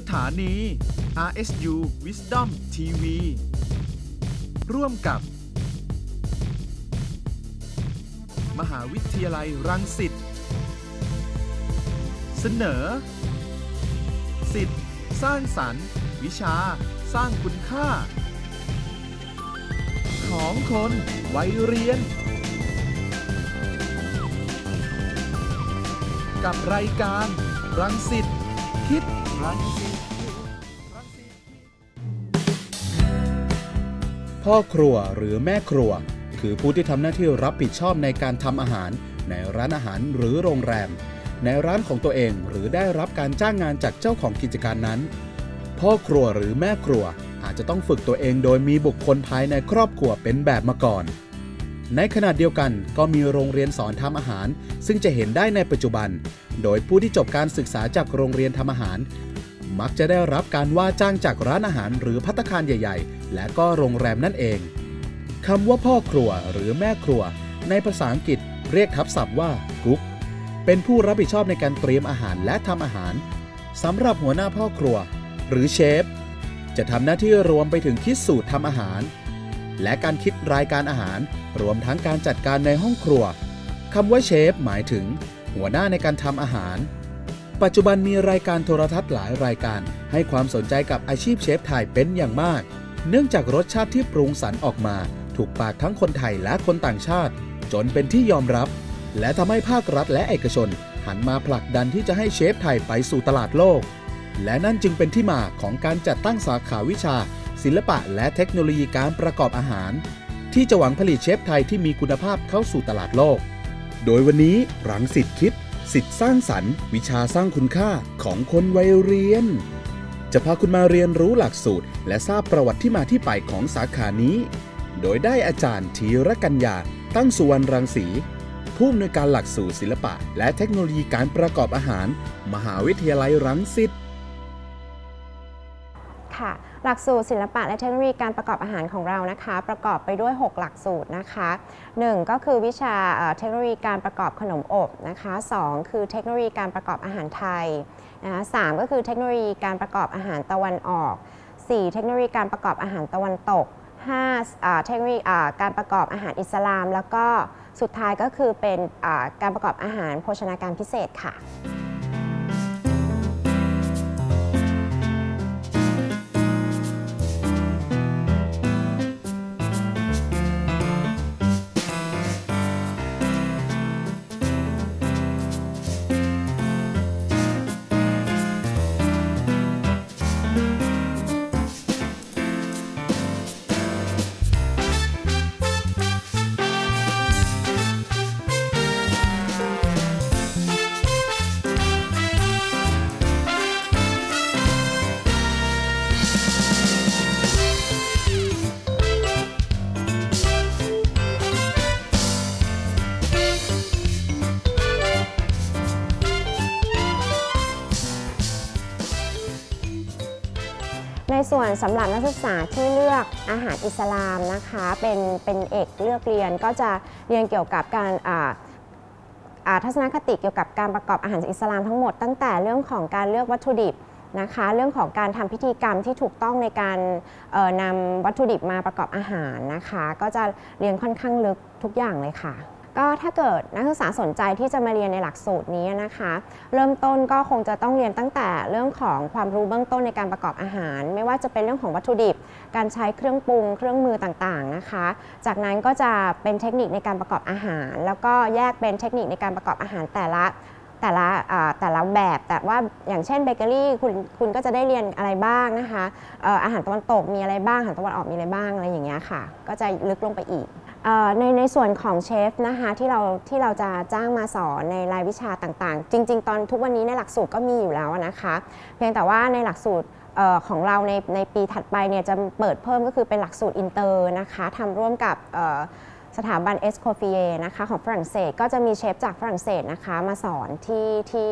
สถานี RSU Wisdom TV ร่วมกับมหาวิทยาลัยรังสิตเสนอสิทธิ์สร้างสรรค์วิชาสร้างคุณค่าของคนวัยเรียนกับรายการรังสิตคิดรังสิตพ่อครัวหรือแม่ครัวคือผู้ที่ทำหน้าที่รับผิดชอบในการทำอาหารในร้านอาหารหรือโรงแรมในร้านของตัวเองหรือได้รับการจ้างงานจากเจ้าของกิจการนั้นพ่อครัวหรือแม่ครัวอาจจะต้องฝึกตัวเองโดยมีบุคคลภายในครอบครัวเป็นแบบมาก่อนในขณะเดียวกันก็มีโรงเรียนสอนทำอาหารซึ่งจะเห็นได้ในปัจจุบันโดยผู้ที่จบการศึกษาจากโรงเรียนทำอาหารมักจะได้รับการว่าจ้างจากร้านอาหารหรือภัตตาคารใหญ่ๆและก็โรงแรมนั่นเองคำว่าพ่อครัวหรือแม่ครัวในภาษาอังกฤษเรียกทับศัพท์ว่ากุ๊กเป็นผู้รับผิดชอบในการเตรียมอาหารและทำอาหารสำหรับหัวหน้าพ่อครัวหรือเชฟจะทำหน้าที่รวมไปถึงคิดสูตรทำอาหารและการคิดรายการอาหารรวมทั้งการจัดการในห้องครัวคำว่าเชฟหมายถึงหัวหน้าในการทำอาหารปัจจุบันมีรายการโทรทัศน์หลายรายการให้ความสนใจกับอาชีพเชฟไทยเป็นอย่างมากเนื่องจากรสชาติที่ปรุงสรรค์ออกมาถูกปากทั้งคนไทยและคนต่างชาติจนเป็นที่ยอมรับและทำให้ภาครัฐและเอกชนหันมาผลักดันที่จะให้เชฟไทยไปสู่ตลาดโลกและนั่นจึงเป็นที่มาของการจัดตั้งสาขาวิชาศิลปะและเทคโนโลยีการประกอบอาหารที่จะหวังผลิตเชฟไทยที่มีคุณภาพเข้าสู่ตลาดโลกโดยวันนี้รังสิตคิดสิทธิ์สร้างสรรค์วิชาสร้างคุณค่าของคนวัยเรียนจะพาคุณมาเรียนรู้หลักสูตรและทราบประวัติที่มาที่ไปของสาขานี้โดยได้อาจารย์ธีรกัญญาตั้งสุวรรณรังสีผู้อำนวยการหลักสูตรศิลปะและเทคโนโลยีการประกอบอาหารมหาวิทยาลัยรังสิตค่ะหลักสูตรศิลปะและเทคโนโลยีการประกอบอาหารของเรานะคะประกอบไปด้วย6หลักสูตรนะคะ1ก็คือวิชาเทคโนโลยีการประกอบขนมอบนะคะ2คือเทคโนโลยีการประกอบอาหารไทยนะคะ3ก็คือเทคโนโลยีการประกอบอาหารตะวันออก4เทคโนโลยีการประกอบอาหารตะวันตก5เทคโนโลยีการประกอบอาหารอิสลามแล้วก็สุดท้ายก็คือเป็นการประกอบอาหารโภชนาการพิเศษค่ะในส่วนสำหรับนักศึกษาที่เลือกอาหารอิสลามนะคะเป็นเอกเลือกเรียนก็จะเรียนเกี่ยวกับการทัศนคติเกี่ยวกับการประกอบอาหารอิสลามทั้งหมดตั้งแต่เรื่องของการเลือกวัตถุดิบนะคะเรื่องของการทำพิธีกรรมที่ถูกต้องในการนำวัตถุดิบมาประกอบอาหารนะคะก็จะเรียนค่อนข้างลึกทุกอย่างเลยค่ะก็ถ้าเกิดนักศึกษาสนใจที่จะมาเรียนในหลักสูตรนี้นะคะเริ่มต้นก็คงจะต้องเรียนตั้งแต่เรื่องของความรู้เบื้องต้นในการประกอบอาหาร ไม่ว่าจะเป็นเรื่องของวัตถุดิบการใช้เครื่องปรุงเครื่องมือต่างๆนะคะจากนั้นก็จะเป็นเทคนิคในการประกอบอาหารแล้วก็แยกเป็นเทคนิคในการประกอบอาหารแต่ละแบบแต่ว่าอย่างเช่นเบเกอรี่คุณก็จะได้เรียนอะไรบ้างนะคะอาหารตะวันตกมีอะไรบ้างอาหารตะวันออกมีอะไรบ้างอะไรอย่างเงี้ยค่ะก็จะลึกลงไปอีกในส่วนของเชฟนะคะที่เราจะจ้างมาสอนในรายวิชาต่างๆจริงๆตอนทุกวันนี้ในหลักสูตรก็มีอยู่แล้วนะคะเพียงแต่ว่าในหลักสูตรของเราในปีถัดไปเนี่ยจะเปิดเพิ่มก็คือเป็นหลักสูตรอินเตอร์นะคะทำร่วมกับสถาบันเอสโคฟีเอนะคะของฝรั่งเศสก็จะมีเชฟจากฝรั่งเศสนะคะมาสอนที่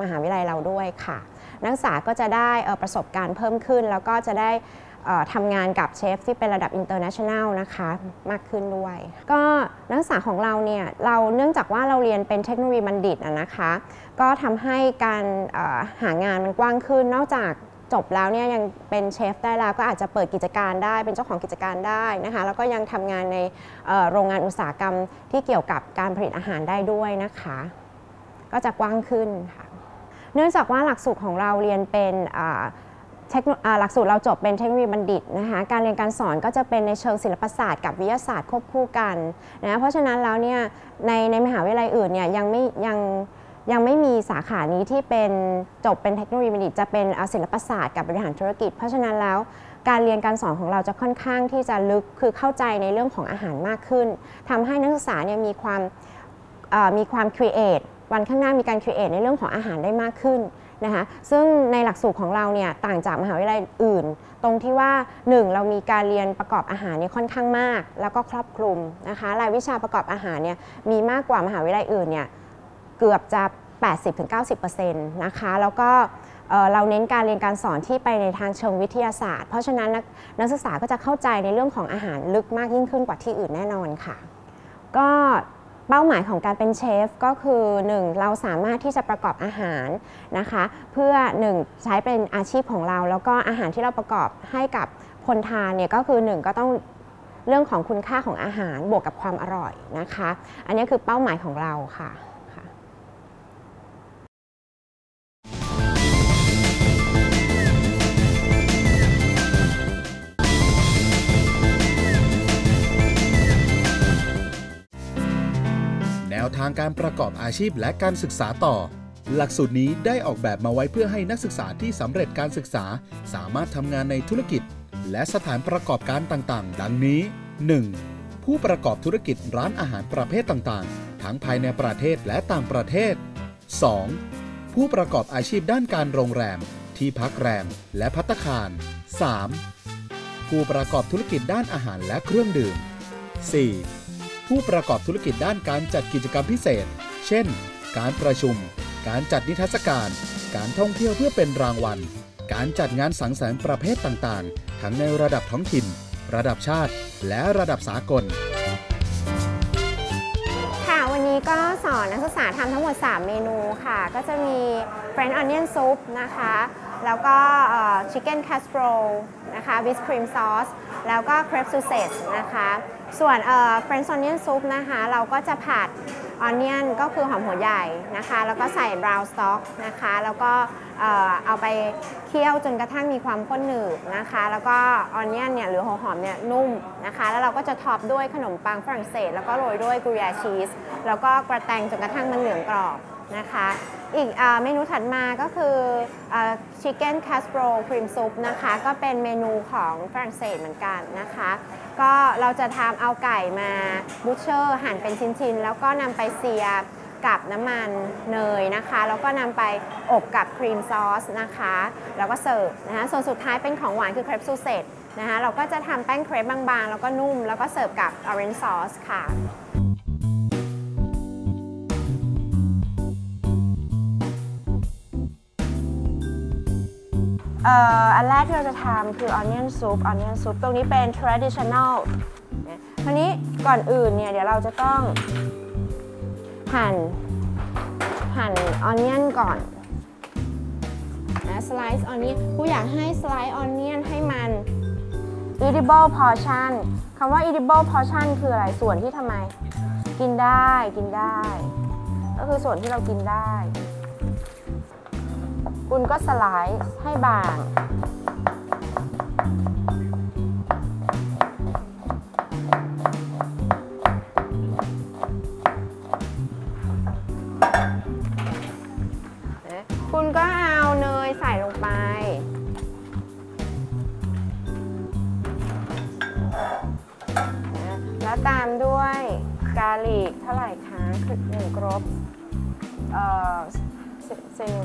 มหาวิทยาลัยเราด้วยค่ะนักศึกษาก็จะได้ประสบการณ์เพิ่มขึ้นแล้วก็จะได้ทำงานกับเชฟที่เป็นระดับ international นะคะมากขึ้นด้วยก็นักศึกษาของเราเนี่ยเราเนื่องจากว่าเราเรียนเป็นเทคโนโลยีบัณฑิตนะคะก็ทำให้การหางานมันกว้างขึ้นนอกจาก จบแล้วเนี่ยยังเป็นเชฟได้แล้วก็อาจจะเปิดกิจการได้เป็นเจ้าของกิจการได้นะคะแล้วก็ยังทำงานในโรงงานอุตสาหกรรมที่เกี่ยวกับการผลิตอาหารได้ด้วยนะคะก็จะกว้างขึ้นค่ะเนื่องจากว่าหลักสูตรของเราเรียนเป็นหลักสูตรเราจบเป็นเทคโนโลยีบัณฑิตนะคะการเรียนการสอนก็จะเป็นในเชิงศิลปศาสตร์กับวิทยาศาสตร์ควบคู่กันนะเพราะฉะนั้นแล้วเนี่ยในมหาวิทยาลัยอื่นเนี่ยยังไม่มีสาขานี้ที่เป็นจบเป็นเทคโนโลยีบัณฑิตจะเป็นศิลปศาสตร์กับบริหารธุรกิจเพราะฉะนั้นแล้วการเรียนการสอนของเราจะค่อนข้างที่จะลึกคือเข้าใจในเรื่องของอาหารมากขึ้นทำให้นักศึกษาเนี่ยมีความครีเอทวันข้างหน้ามีการครีเอทในเรื่องของอาหารได้มากขึ้นนะคะซึ่งในหลักสูตรของเราเนี่ยต่างจากมหาวิทยาลัยอื่นตรงที่ว่า 1. เรามีการเรียนประกอบอาหารเนี่ยค่อนข้างมากแล้วก็ครอบคลุมนะคะรายวิชาประกอบอาหารเนี่ยมีมากกว่ามหาวิทยาลัยอื่นเนี่ยเกือบจะ 80-90% นะคะแล้วก็เราเน้นการเรียนการสอนที่ไปในทางเชิงวิทยาศาสตร์เพราะฉะนั้นนักศึกษาก็จะเข้าใจในเรื่องของอาหารลึกมากยิ่งขึ้นกว่าที่อื่นแน่นอนค่ะก็เป้าหมายของการเป็นเชฟก็คือ 1. เราสามารถที่จะประกอบอาหารนะคะเพื่อ 1. ใช้เป็นอาชีพของเราแล้วก็อาหารที่เราประกอบให้กับคนทานเนี่ยก็คือ 1. ก็ต้องเรื่องของคุณค่าของอาหารบวกกับความอร่อยนะคะอันนี้คือเป้าหมายของเราค่ะทางการประกอบอาชีพและการศึกษาต่อหลักสูตรนี้ได้ออกแบบมาไว้เพื่อให้นักศึกษาที่สำเร็จการศึกษาสามารถทำงานในธุรกิจและสถานประกอบการต่างๆดังนี้ 1. ผู้ประกอบธุรกิจร้านอาหารประเภทต่างๆทั้งภายในประเทศและต่างประเทศ 2. ผู้ประกอบอาชีพด้านการโรงแรมที่พักแรมและภัตตาคาร 3. ผู้ประกอบธุรกิจด้านอาหารและเครื่องดื่ม 4.ผู้ประกอบธุรกิจด้านการจัดกิจกรรมพิเศษเช่นการประชุมการจัดนิทรรศการการท่องเที่ยวเพื่อเป็นรางวัลการจัดงานสังสรรค์ประเภทต่างๆทั้งในระดับท้องถิ่นระดับชาติและระดับสากลค่ะวันนี้ก็สอนนักศึกษาทำทั้งหมด3เมนูค่ะก็จะมี French Onion Soup นะคะแล้วก็ Chicken Casserole นะคะwith Cream Sauce แล้วก็ Crepe Sausage นะคะส่วนFrench Onion Soup นะคะเราก็จะผัด Onion ก็คือหอมหัวใหญ่นะคะแล้วก็ใส่ Brown Stock นะคะแล้วก็เอาไปเคี่ยวจนกระทั่งมีความข้นหนึบนะคะแล้วก็ Onion เนี่ยหรือหัวหอมเนี่ยนุ่มนะคะแล้วเราก็จะท็อปด้วยขนมปังฝรั่งเศสแล้วก็โรยด้วย Gruyere Cheese แล้วก็กระแตงจนกระทั่งมันเหลืองกรอบนะคะอีกเมนูถัดมาก็คือChicken Casserole Cream Soup นะคะก็เป็นเมนูของฝรั่งเศสเหมือนกันนะคะก็เราจะทำเอาไก่มาบูชเชอร์หั่นเป็นชิ้นๆแล้วก็นำไปเสียบกับน้ำมันเนยนะคะแล้วก็นำไปอบกับครีมซอสนะคะแล้วก็เสิร์ฟนะคะส่วนสุดท้ายเป็นของหวานคือ Crepe Sausage นะคะเราก็จะทำแป้งเครปบางๆแล้วก็นุ่มแล้วก็เสิร์ฟกับ Orange Sauce ค่ะอันแรกที่เราจะทำคือ Onion Soup Onion Soup ตรงนี้เป็น traditional ทีนี้ก่อนอื่นเนี่ยเดี๋ยวเราจะต้องหั่น Onion ก่อนนะ slice Onion ผู้อยากให้ slice Onion ให้มัน edible portion คำว่า edible portion คืออะไรส่วนที่ทำไมกินได้ก็คือส่วนที่เรากินได้คุณก็สไลซ์ให้บางคุณก็เอาเนยใส่ลงไปแล้วตามด้วยกาลิกเท่าไหร่คะคือ1 กรอบ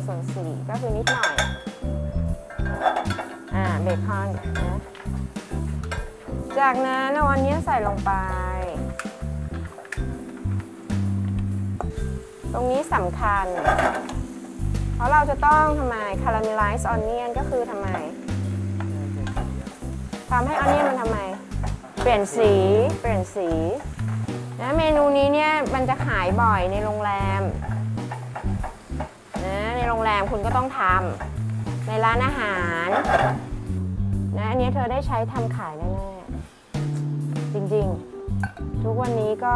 1/4ก็คือนิดหน่อยเบคอนนะจากนั้นเอาอันนี้ใส่ลงไปตรงนี้สำคัญเพราะเราจะต้องทำไม caramelize onion ก็คือทำไมทำให้ onion มันทำไมเปลี่ยนสีนะเมนูนี้เนี่ยมันจะขายบ่อยในโรงแรมคุณก็ต้องท ในร้านอาหารนะอันนี้เธอได้ใช้ทำขายแน่ๆจริงๆทุกวันนี้ก็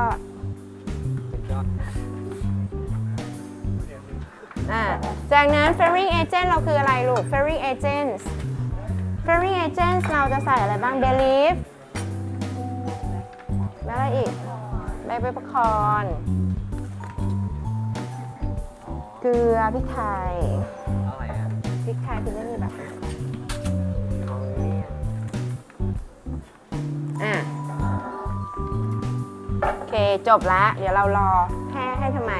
จากนั้น Ferring Agent เราคืออะไรลูก Ferring Agents Ferring Agents เราจะใส่อะไรบ้าง Bay Leaf แล้วอะไรอีกใบเปปคอร์นเกลือพริกไทยพริกไทยคือไม่มีแบบโอเคจบละเดี๋ยวเรารอแค่ให้ทำไม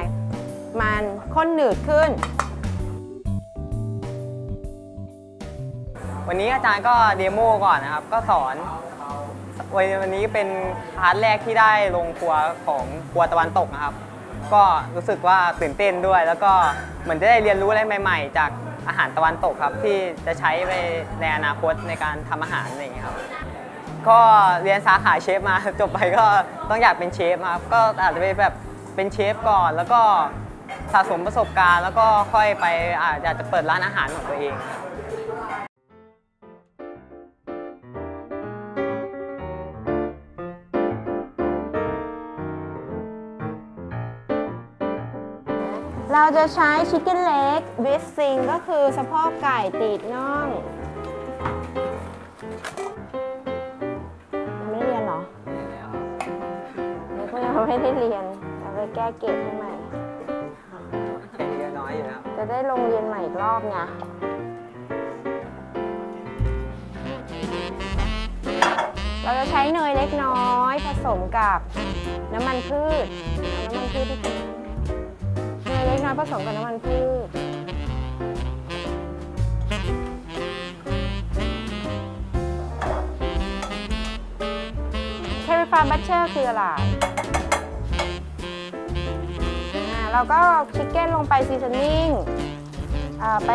มันข้นหนืดขึ้นวันนี้อาจารย์ก็เดโมก่อนนะครับก็สอนวันนี้เป็นคลาสแรกที่ได้ลงครัวของครัวตะวันตกนะครับก็รู้สึกว่าตื่นเต้นด้วยแล้วก็เหมือนจะได้เรียนรู้อะไรใหม่ๆจากอาหารตะวันตกครับที่จะใช้ไปในอนาคตในการทำอาหารอะไรอย่างเงี้ยครับก็เรียนสาขาเชฟมาจบไปก็ต้องอยากเป็นเชฟครับก็อาจจะไปแบบเป็นเชฟก่อนแล้วก็สะสมประสบการณ์แล้วก็ค่อยไปอาจจะเปิดร้านอาหารของตัวเองเราจะใช้ Chicken Leg with Sing ก็คือสะโพกไก่ติดน่องไม่ได้เรียนหรอเราไม่ได้เรียนเราไปแก้เกรดให้ใหม่จะได้ลงเรียนใหม่อีกรอบไงเราจะใช้เนยเล็กน้อยผสมกับน้ำมันพืชน้ำมันพืชที่เนยเล็กน้อยผสมกับน้ำมันพืชเทริฟาบัตเตอร์คืออะไรเราก็ชิคเก้นลงไปซีซันนิ่งไป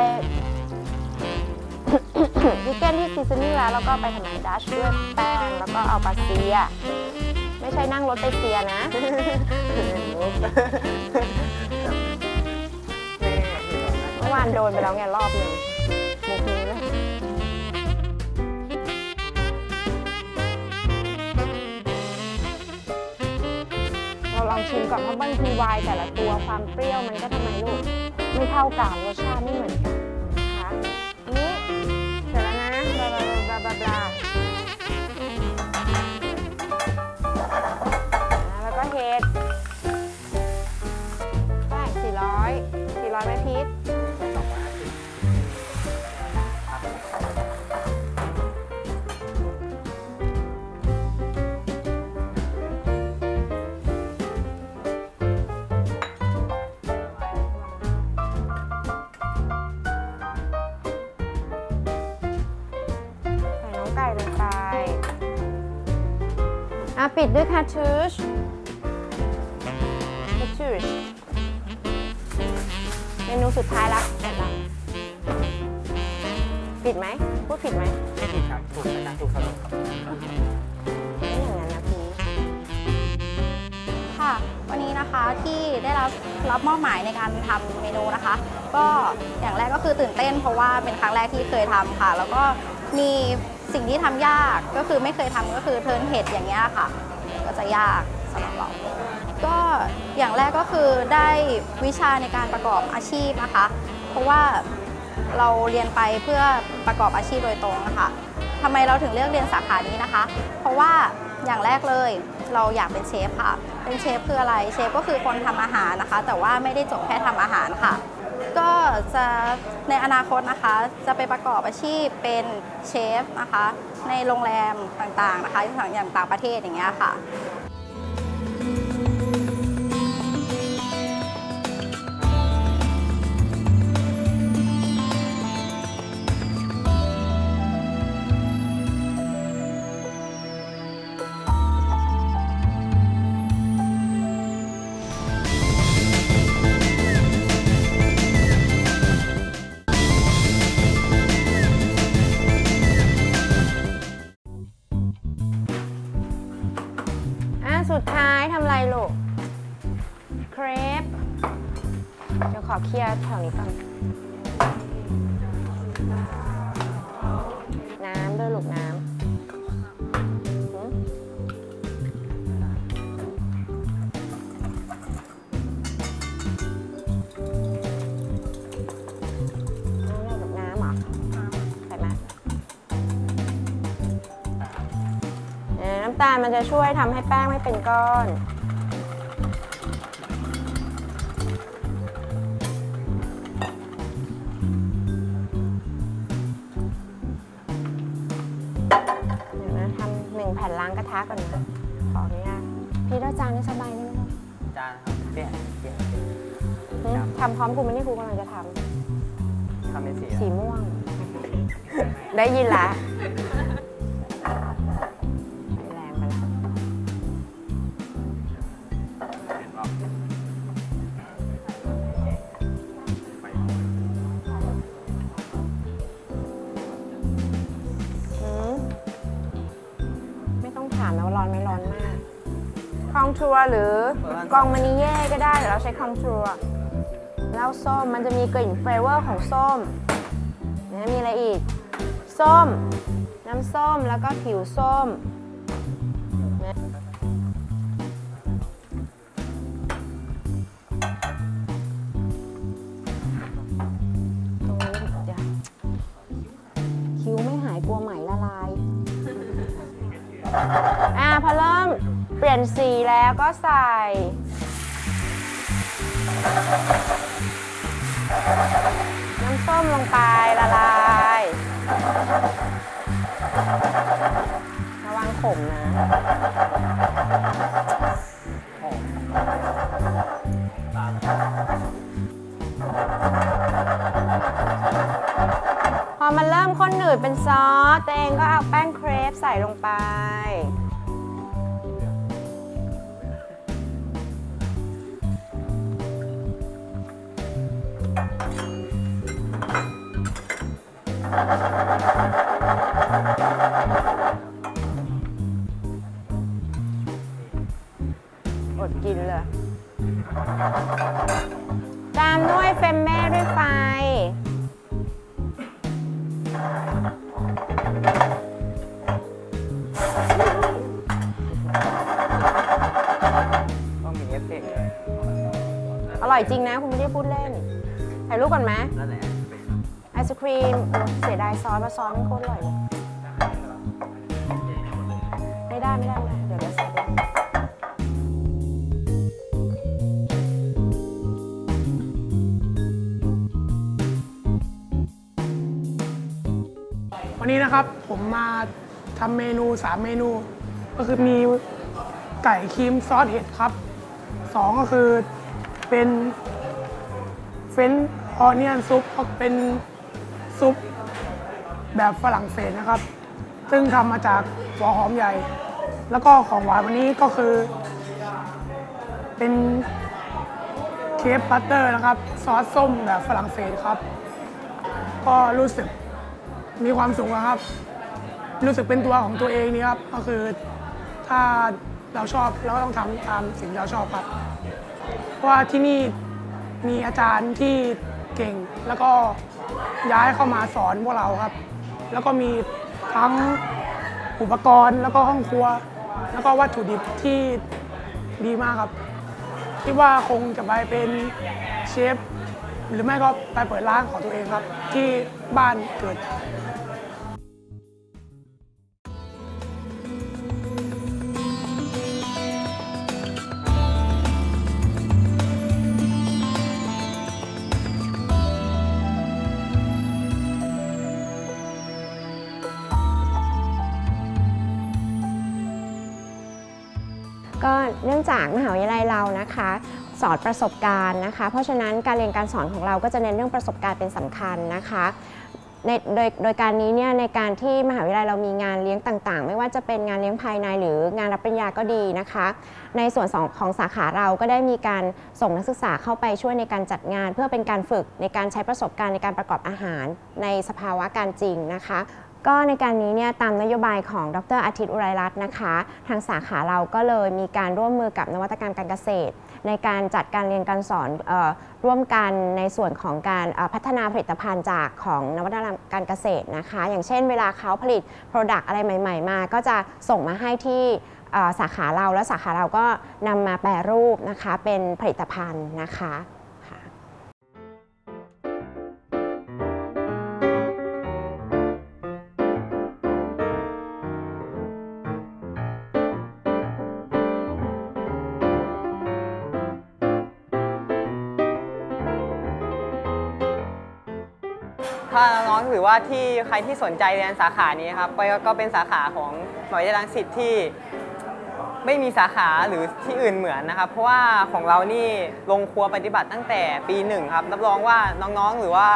ชิคเก้นที่ซีซันนิ่งแล้วเราก็ไปทำอะไรดัชด้วยแป้งแล้วก็เอาปลาเซียไม่ใช่นั่งรถไปเซียนะเมื่อวานโดนไปแล้วไงรอบหนึ่งมุกนี้นะลองชิมก่อนเพราะบางทีไวน์แต่ละตัวความเปรี้ยวมันก็ทำไมลูกไม่เท่ากันรสชาติไม่เหมือนกันนะคะนี่เสร็จแล้วนะบลาบลาบลาบลาบลาแล้วก็เห็ดแป้ง400ไม้พีชปิดด้วยคาทูชเมนูสุดท้ายละเสร็จแล้วปิดไหมพูดผิดไหมไม่ผิดครับถูกอาจารย์ถูกครับไม่อย่างนั้นนะพี่ค่ะวันนี้นะคะที่ได้รับมอบหมายในการทำเมนูนะคะก็อย่างแรกก็คือตื่นเต้นเพราะว่าเป็นครั้งแรกที่เคยทำค่ะแล้วก็มีสิ่งที่ทำยากก็คือไม่เคยทำก็คือเทิร์นเห็ดอย่างเงี้ยค่ะก็จะยากสำหรับเราก็อย่างแรกก็คือได้วิชาในการประกอบอาชีพนะคะเพราะว่าเราเรียนไปเพื่อประกอบอาชีพโดยตรงนะคะทำไมเราถึงเลือกเรียนสาขานี้นะคะเพราะว่าอย่างแรกเลยเราอยากเป็นเชฟค่ะเป็นเชฟคืออะไรเชฟก็คือคนทำอาหารนะคะแต่ว่าไม่ได้จบแค่ทำอาหารค่ะก็จะในอนาคตนะคะจะไปประกอบอาชีพเป็นเชฟนะคะในโรงแรมต่างๆนะคะอย่างต่างประเทศอย่างเงี้ยค่ะสุดท้ายทำไรลูกเครปเดี๋ยวขอเคลียร์แถวนี้ก่อน าลมันจะช่วยทำให้แป้งไม่เป็นก้อนเดี๋ยวนะทำหนึ่งแผ่นล้างกระทะก่อนนะขออนุญาตพี่แล้วจานนี่สบายนี่ไหมครับจานครับเปลี่ยนทำพร้อมครูมันนี่ครูกำลังจะทำเป็นสีม่วงได้ยินละคองทัวร์หรือกองมานิเย่ก็ได้แต่เราใช้คองทัวร์แล้วส้มมันจะมีกลิ่นเฟลเวอร์ของส้มนะมีอะไรอีกส้มน้ำส้มแล้วก็ผิวส้มนะตรงนี้จะคิ้วไม่หายกลัวไหมละลายพอเริ่มเปลี่ยนสีแล้วก็ใส่น้ำส้มลงไปละลายระวังขมนะพอมันเริ่มข้นหนืดเป็นซอสตัวเองก็เอาแป้งเครปใส่ลงไปอดกินเลยตามด้วยเฟมแม่ด้วยไฟอร่อยจริงนะคุณไม่ได้พูดเล่นถ่ายรูปก่อนไหมไอศครีมเสียดายซอสเพราะซอสมันโคตรอร่อยเลยไม่ได้เดี๋ยวใส่ไปวันนี้นะครับผมมาทำเมนู3เมนูก็คือมีไก่ครีมซอสเห็ดครับ2ก็คือเป็นFrench Onion Soup เป็นซุปแบบฝรั่งเศสนะครับซึ่งทำมาจากหัวหอมใหญ่แล้วก็ของหวานวันนี้ก็คือเป็นเคฟบัตเตอร์นะครับซอสส้มแบบฝรั่งเศสครับก็รู้สึกมีความสุขครับรู้สึกเป็นตัวของตัวเองนี่ครับก็คือถ้าเราชอบเราก็ต้องทำตามสิ่งที่เราชอบครับเพราะว่าที่นี่มีอาจารย์ที่เก่งแล้วก็ย้ายเข้ามาสอนพวกเราครับแล้วก็มีทั้งอุปกรณ์แล้วก็ห้องครัวแล้วก็วัตถุดิบที่ดีมากครับคิดว่าคงจะไปเป็นเชฟหรือไม่ก็ไปเปิดร้านของตัวเองครับที่บ้านเกิดก็เนื่องจากมหาวิทยาลัยเรานะคะสอนประสบการณ์นะคะเพราะฉะนั้นการเรียนการสอนของเราก็จะเน้นเรื่องประสบการณ์เป็นสำคัญนะคะโดยการนี้เนี่ยในการที่มหาวิทยาลัยเรามีงานเลี้ยงต่างๆไม่ว่าจะเป็นงานเลี้ยงภายในหรืองานรับปริญญาก็ดีนะคะในส่วนของสาขาเราก็ได้มีการส่งนักศึกษาเข้าไปช่วยในการจัดงานเพื่อเป็นการฝึกในการใช้ประสบการณ์ในการประกอบอาหารในสภาวะการจริงนะคะก็ในการนี้เนี่ยตามนโยบายของดร.อาทิตย์อุไรรัตน์นะคะทางสาขาเราก็เลยมีการร่วมมือกับนวัตกรรมการเกษตรในการจัดการเรียนการสอนร่วมกันในส่วนของการพัฒนาผลิตภัณฑ์จากของนวัตกรรมการเกษตรนะคะอย่างเช่นเวลาเขาผลิต Product อะไรใหม่ๆมาก็จะส่งมาให้ที่สาขาเราและสาขาเราก็นำมาแปรรูปนะคะเป็นผลิตภัณฑ์นะคะ ถ้าน้องๆหรือว่าที่ใครที่สนใจเรียนสาขานี้ครับก็เป็นสาขาของมหาวิทยาลัยรังสิตที่ไม่มีสาขาหรือที่อื่นเหมือนนะครับเพราะว่าของเรานี่ลงครัวปฏิบัติตั้งแต่ปีหนึ่งครับรับรองว่าน้องๆหรือว่า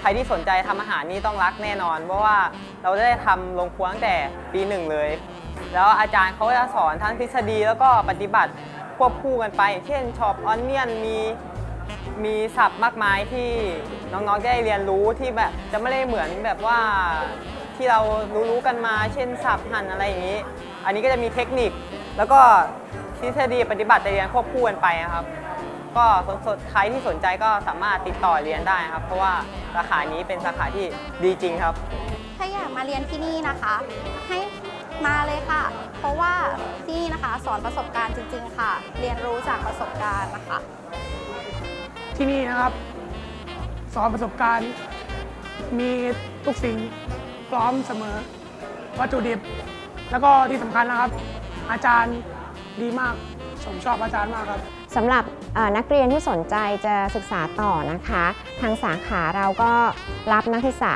ใครที่สนใจทำอาหารนี่ต้องรักแน่นอนเพราะว่าเราได้ทำลงครัวตั้งแต่ปีหนึ่งเลยแล้วอาจารย์เขาจะสอนทั้งทฤษฎีแล้วก็ปฏิบัติควบคู่กันไปเช่นช็อปออนเนียนมีศัพท์มากมายที่น้องๆได้เรียนรู้ที่แบบจะไม่ได้เหมือนแบบว่าที่เรารู้กันมาเช่นศัพท์หั่นอะไรอย่างนี้อันนี้ก็จะมีเทคนิคแล้วก็ทฤษฎีปฏิบัติเรียนควบคู่กันไปนะครับก็ใครที่สนใจก็สามารถติดต่อเรียนได้ครับเพราะว่าสาขานี้เป็นสาขาที่ดีจริงครับถ้าอยากมาเรียนที่นี่นะคะให้มาเลยค่ะเพราะว่าที่นี่นะคะสอนประสบการณ์จริงๆค่ะเรียนรู้จากประสบการณ์นะคะที่นี่นะครับสอนประสบการณ์มีทุกสิ่งพร้อมเสมอวัตถุดิบแล้วก็ที่สำคัญนะครับอาจารย์ดีมากผมชอบอาจารย์มากครับสำหรับนักเรียนที่สนใจจะศึกษาต่อนะคะทางสาขาเราก็รับนักศึกษา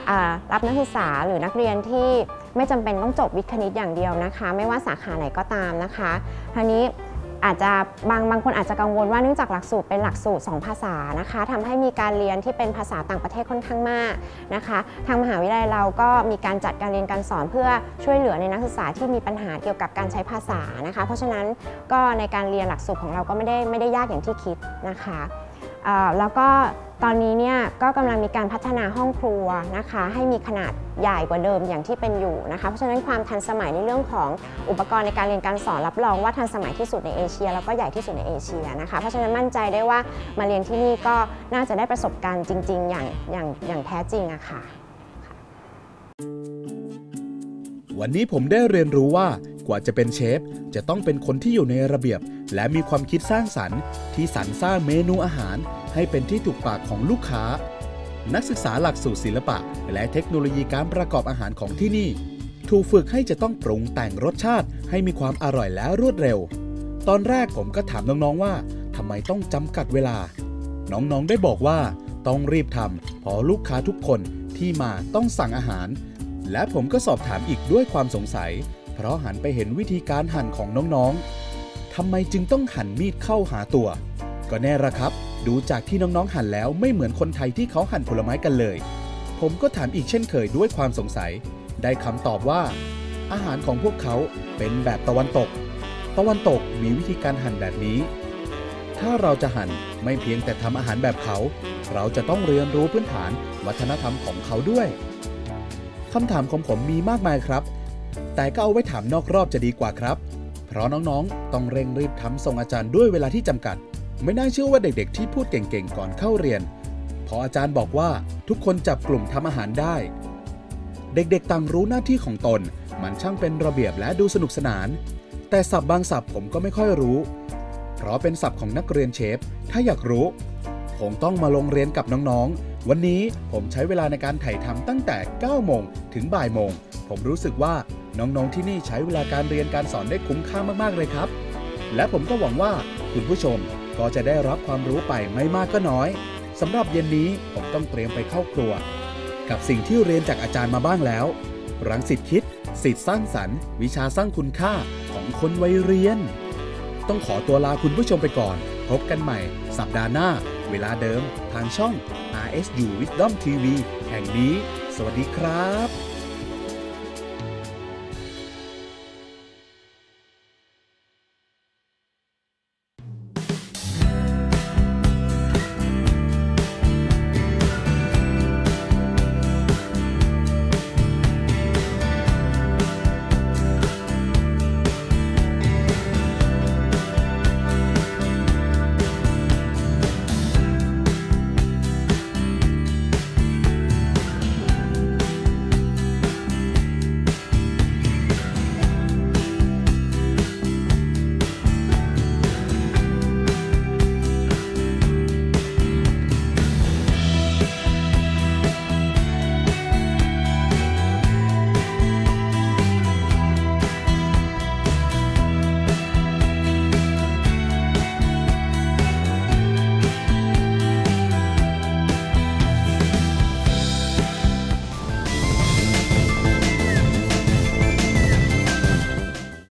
หรือนักเรียนที่ไม่จำเป็นต้องจบวิทย์คณิตอย่างเดียวนะคะไม่ว่าสาขาไหนก็ตามนะคะทีนี้อาจจะบางคนอาจจะกังวลว่าเนื่องจากหลักสูตรเป็นหลักสูตร2ภาษานะคะทำให้มีการเรียนที่เป็นภาษาต่างประเทศค่อนข้างมากนะคะทางมหาวิทยาลัยเราก็มีการจัดการเรียนการสอนเพื่อช่วยเหลือในนักศึกษาที่มีปัญหาเกี่ยวกับการใช้ภาษานะคะเพราะฉะนั้นก็ในการเรียนหลักสูตรของเราก็ไม่ได้ยากอย่างที่คิดนะคะแล้วก็ตอนนี้เนี่ยก็กำลังมีการพัฒนาห้องครัวนะคะให้มีขนาดใหญ่กว่าเดิมอย่างที่เป็นอยู่นะคะเพราะฉะนั้นความทันสมัยในเรื่องของอุปกรณ์ในการเรียนการสอนรับรองว่าทันสมัยที่สุดในเอเชียแล้วก็ใหญ่ที่สุดในเอเชียนะคะเพราะฉะนั้นมั่นใจได้ว่ามาเรียนที่นี่ก็น่าจะได้ประสบการณ์จริงๆอย่างแท้จริงอะค่ะวันนี้ผมได้เรียนรู้ว่ากว่าจะเป็นเชฟจะต้องเป็นคนที่อยู่ในระเบียบและมีความคิดสร้างสรรค์ที่สรรสร้างเมนูอาหารให้เป็นที่ถูกปากของลูกค้านักศึกษาหลักสูตรศิลปะและเทคโนโลยีการประกอบอาหารของที่นี่ถูกฝึกให้จะต้องปรุงแต่งรสชาติให้มีความอร่อยและรวดเร็วตอนแรกผมก็ถามน้องๆว่าทำไมต้องจำกัดเวลาน้องๆได้บอกว่าต้องรีบทำเพราะลูกค้าทุกคนที่มาต้องสั่งอาหารและผมก็สอบถามอีกด้วยความสงสัยเพราะหันไปเห็นวิธีการหั่นของน้องๆทำไมจึงต้องหั่นมีดเข้าหาตัวก็แน่ละครับดูจากที่น้องๆหั่นแล้วไม่เหมือนคนไทยที่เขาหั่นผลไม้กันเลยผมก็ถามอีกเช่นเคยด้วยความสงสัยได้คำตอบว่าอาหารของพวกเขาเป็นแบบตะวันตกมีวิธีการหั่นแบบนี้ถ้าเราจะหั่นไม่เพียงแต่ทำอาหารแบบเขาเราจะต้องเรียนรู้พื้นฐานวัฒนธรรมของเขาด้วยคำถามของผมมีมากมายครับแต่ก็เอาไว้ถามนอกรอบจะดีกว่าครับเพราะน้องๆต้องเร่งรีบทำส่งอาจารย์ด้วยเวลาที่จำกัดไม่น่าเชื่อว่าเด็กๆที่พูดเก่งๆก่อนเข้าเรียนพออาจารย์บอกว่าทุกคนจับกลุ่มทำอาหารได้เด็กๆต่างรู้หน้าที่ของตนมันช่างเป็นระเบียบและดูสนุกสนานแต่ศัพท์บางศัพท์ผมก็ไม่ค่อยรู้เพราะเป็นศัพท์ของนักเรียนเชฟถ้าอยากรู้ผมต้องมาลงเรียนกับน้องๆวันนี้ผมใช้เวลาในการถ่ายทำตั้งแต่ 9 โมงถึง บ่ายโมงผมรู้สึกว่าน้องๆที่นี่ใช้เวลาการเรียนการสอนได้คุ้มค่ามากๆเลยครับและผมก็หวังว่าคุณผู้ชมก็จะได้รับความรู้ไปไม่มากก็น้อยสำหรับเย็นนี้ผมต้องเตรียมไปเข้าครัวกับสิ่งที่เรียนจากอาจารย์มาบ้างแล้วรังสิตคิดสิทธิ์สร้างสรรค์วิชาสร้างคุณค่าของคนวัยเรียนต้องขอตัวลาคุณผู้ชมไปก่อนพบกันใหม่สัปดาห์หน้าเวลาเดิมทางช่อง RSU Wisdom TV แห่งนี้สวัสดีครับ